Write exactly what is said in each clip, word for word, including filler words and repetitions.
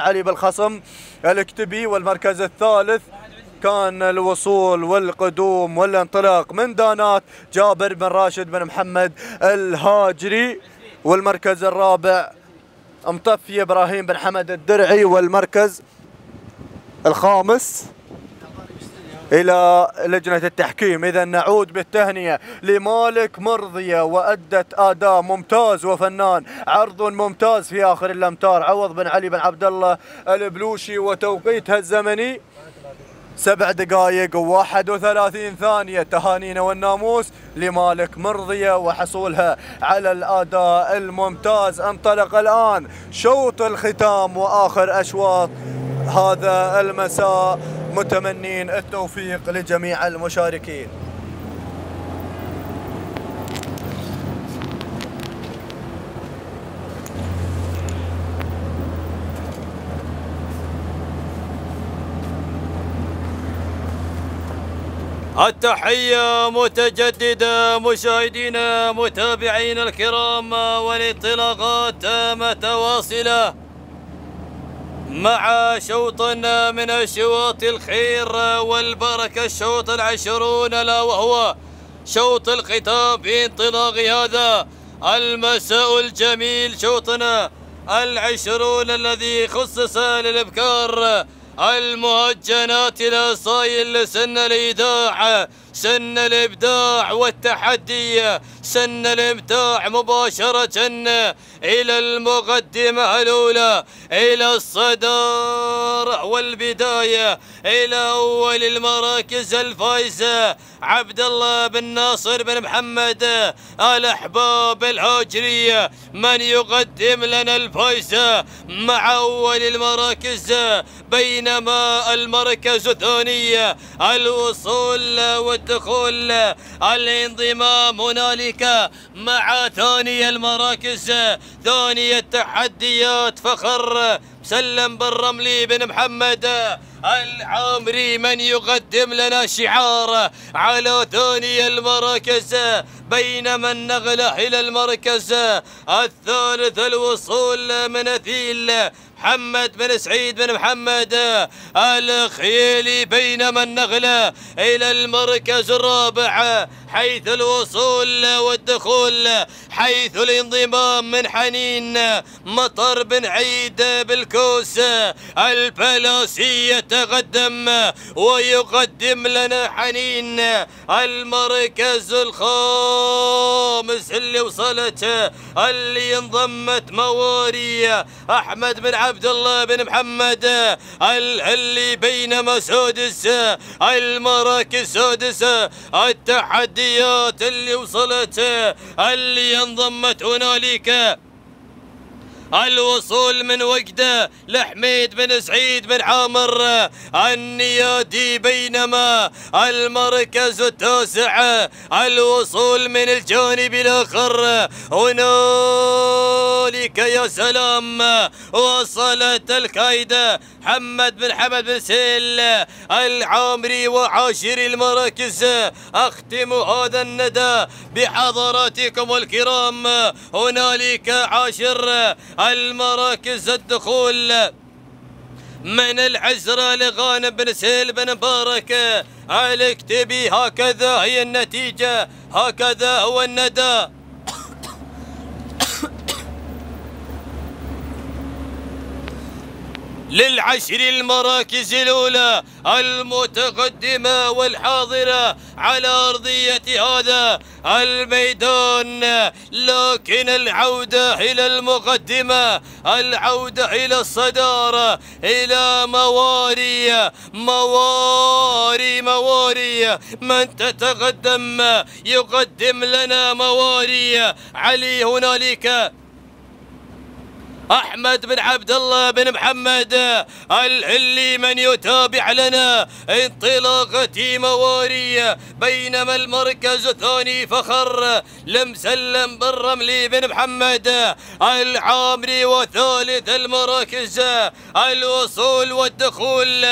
علي بالخصم الكتبي. والمركز الثالث كان الوصول والقدوم والانطلاق من دانات جابر بن راشد بن محمد الهاجري. والمركز الرابع مطفي ابراهيم بن حمد الدرعي. والمركز الخامس الى لجنه التحكيم. اذا نعود بالتهنئه لمالك مرضيه، وادت اداء ممتاز وفنان، عرض ممتاز في اخر الامتار. عوض بن علي بن عبد الله البلوشي، وتوقيتها الزمني سبع دقائق وواحد وثلاثين ثانية. تهانينا والناموس لمالك مرضية وحصولها على الأداء الممتاز. انطلق الآن شوط الختام وآخر أشواط هذا المساء، متمنين التوفيق لجميع المشاركين. التحية متجددة مشاهدينا متابعينا الكرام، والانطلاقات متواصلة مع شوط من الشواط الخير والبركة، الشوط العشرون لا وهو شوط الختام في انطلاق هذا المساء الجميل، شوطنا العشرون الذي خصص للإبكار المهجنات الأصايل، سن الإيداع، سن الإبداع والتحدي، سن الإمتاع، مباشرة إلى المقدمة الأولى، إلى الصدارة والبداية، إلى أول المراكز الفائزة عبد الله بن ناصر بن محمد الأحباب الهاجرية، من يقدم لنا الفائزة مع أول المراكز، بينما المركز الثاني الوصول والدخول الانضمام هنالك مع ثاني المراكز، ثاني التحديات فخر مسلم بن رملي بن محمد العامري، من يقدم لنا شعار على ثاني المراكز، بينما النغلة إلى المركز الثالث الوصول من أثيل محمد بن سعيد بن محمد الخيالي، بينما النغلة إلى المركز الرابع حيث الوصول والدخول، حيث الانضمام من حنين مطر بن عيد بالكوس البلاسية تقدم، ويقدم لنا حنين المركز الخامس اللي وصلت، اللي انضمت مواري أحمد بن عبد الله بن محمد الهلي، بينما سادس المراكز سادسة التحديات اللي وصلت، اللي انضمت هنالك الوصول من وجدة لحميد بن سعيد بن عامر النيادي، بينما المركز التاسع الوصول من الجانب الآخر هنالك، يا سلام وصلت الكايدة محمد بن حمد بن سهيل العامري. وعاشر المراكز أختم هذا الندى بحضراتكم الكرام، هنالك عاشر المراكز الدخول من العزرة لغانم بن سهيل بن مبارك الكتبي. هكذا هي النتيجة، هكذا هو الندى. للعشر المراكز الأولى المتقدمة والحاضرة على أرضية هذا الميدان، لكن العودة إلى المقدمة، العودة إلى الصدارة، إلى مواري مواري مواري. من تتقدم يقدم لنا مواري علي، هنالك أحمد بن عبد الله بن محمد الهلي، من يتابع لنا انطلاقة مواري، بينما المركز الثاني فخر لمسلم بن رملي بن محمد العامري. وثالث المراكز الوصول والدخول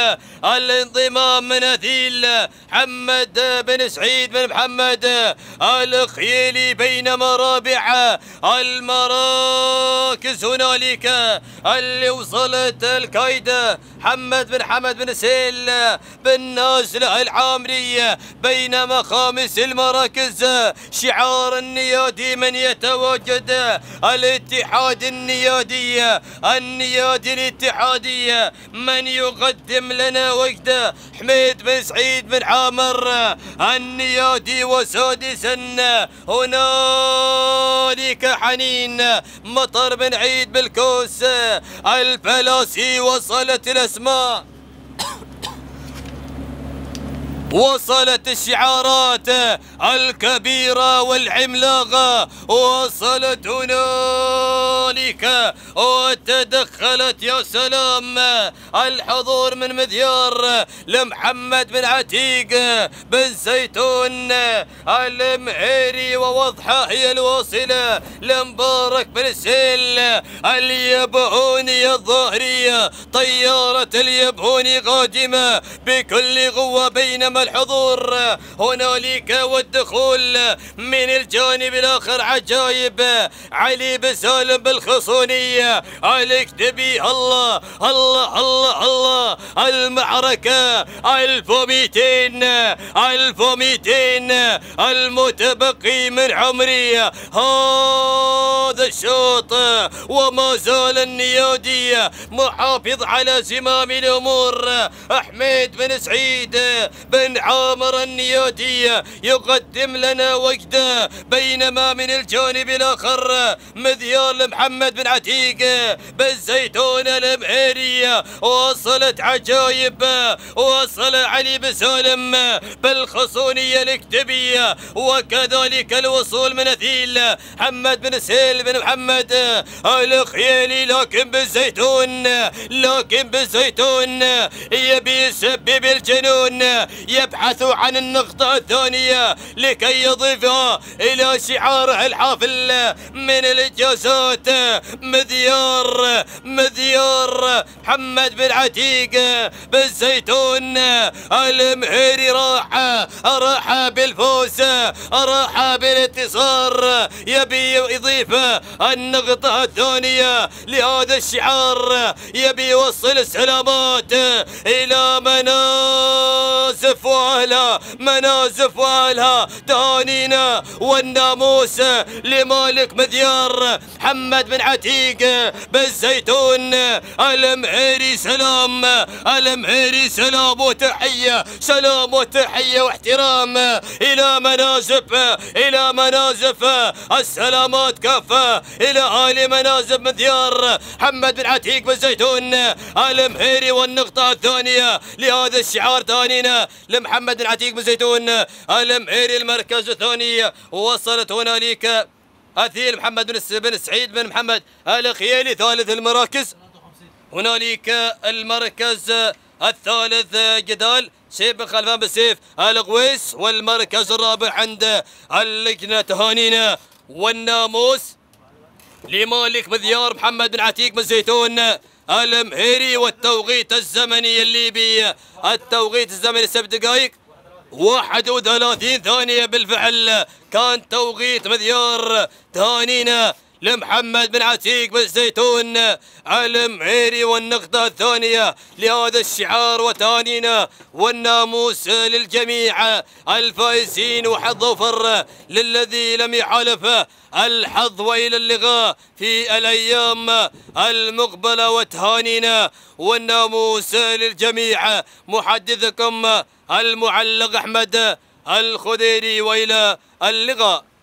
الانضمام من أثيل محمد بن سعيد بن محمد الخيالي، بينما رابع المراكز هنالك امريكا اللي وصلت القايده محمد بن حمد بن سيل بالنازله العامريه بين مخامس المراكز. شعار النيادي من يتواجد الاتحاد النيادي النيادي الاتحادي من يقدم لنا وجده حميد بن سعيد بن عامر النيادي. وسادسا هنالك حنين مطر بن عيد بالكوس البلاسي. وصلت الاسماء وصلت الشعارات الكبيرة والعملاقة، وصلت هنالك وتدخلت يا سلام الحضور من مذيار لمحمد بن عتيق بن زيتون المهيري، ووضحة هي الواصلة لمبارك بن سيل اليبهوني الظاهرية. طيارة اليبهوني قادمة بكل قوة، بينما الحضور هنالك والدخول من الجانب الاخر عجايب. علي بن سالم بالخصونيه عليك تبي الله الله الله الله. المعركه ألف ومئتين ألف ومئتين المتبقي من عمري هذا الشوط، وما زال النيادي محافظ على زمام الامور. حميد بن سعيد بن عامر النيادي يقدم لنا وجده، بينما من الجانب الاخر مذيال محمد بن عتيق بالزيتون المهيري. وصلت عجايب، وصل علي بن سالم بالخصونيه الكتبيه، وكذلك الوصول من اثيل محمد بن سهيل بن محمد الخيالي. لكن بالزيتون لكن بالزيتون يبي يسبب الجنون، يبحث عن النقطة الثانية لكي يضيفها إلى شعاره الحافل من الإنجازات. مذيار مذيار محمد بن عتيق بالزيتون المهيري راح راح بالفوز، راح بالانتصار، يبي يضيف النقطة الثانية لهذا الشعار، يبي يوصل السلامات إلى منازل وأهلها منازف وأهلها. تهانينا والناموس لمالك مذيار محمد بن عتيق بالزيتون المهيري. سلام المهيري، سلام وتحية، سلام وتحية واحترام إلى منازف إلى منازف السلامات كافة إلى أهل منازف مذيار محمد بن عتيق بالزيتون المهيري. والنقطة الثانية لهذا الشعار تهانينا لمحمد العتيق بن زيتون المهيري. المركز الثاني وصلت هنالك أثيل محمد بن سعيد بن محمد الخيالي ثالث المراكز. هنالك المركز الثالث جدال سيف خلفان بالسيف الغويس، والمركز الرابع عند اللجنة. تهانينا والناموس لمالك مذيار محمد بن عتيق بن زيتون المهيري. والتوقيت الزمني الليبي، التوقيت الزمني سبع دقائق واحد وثلاثين ثانية بالفعل كان توقيت مذيار. تهانينا لمحمد بن عتيق بالزيتون المهيري والنقطة الثانية لهذا الشعار، وتهانينا والناموس للجميع الفائزين، وحظ وفر للذي لم يحالفه الحظ وإلى اللقاء في الأيام المقبلة. وتهانينا والناموس للجميع. محدثكم المعلق أحمد الخديري، وإلى اللقاء.